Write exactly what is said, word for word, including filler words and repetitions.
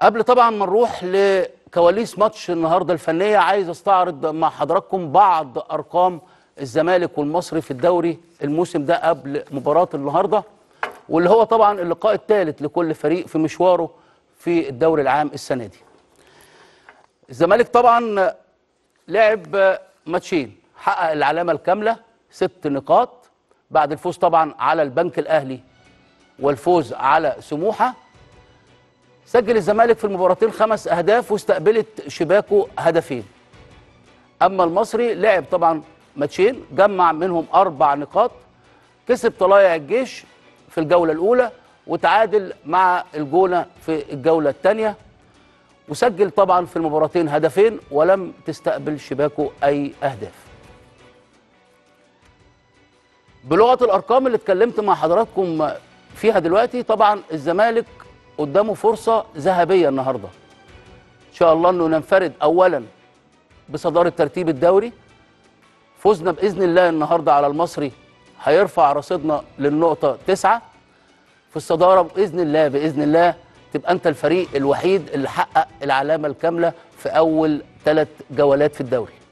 قبل طبعا ما نروح لكواليس ماتش النهارده الفنيه، عايز استعرض مع حضراتكم بعض ارقام الزمالك والمصري في الدوري الموسم ده قبل مباراه النهارده، واللي هو طبعا اللقاء الثالث لكل فريق في مشواره في الدوري العام السنه دي. الزمالك طبعا لعب ماتشين، حقق العلامه الكامله ست نقاط بعد الفوز طبعا على البنك الاهلي والفوز على سموحه. سجل الزمالك في المباراتين خمس اهداف واستقبلت شباكه هدفين. اما المصري لعب طبعا ماتشين جمع منهم اربع نقاط، كسب طلايع الجيش في الجوله الاولى وتعادل مع الجونه في الجوله الثانيه، وسجل طبعا في المباراتين هدفين ولم تستقبل شباكه اي اهداف. بلغه الارقام اللي اتكلمت مع حضراتكم فيها دلوقتي، طبعا الزمالك قدامه فرصة ذهبية النهاردة إن شاء الله أنه ننفرد أولا بصدارة ترتيب الدوري. فوزنا بإذن الله النهاردة على المصري هيرفع رصيدنا للنقطة تسعة في الصدارة بإذن الله. بإذن الله تبقى أنت الفريق الوحيد اللي حقق العلامة الكاملة في أول ثلاث جولات في الدوري.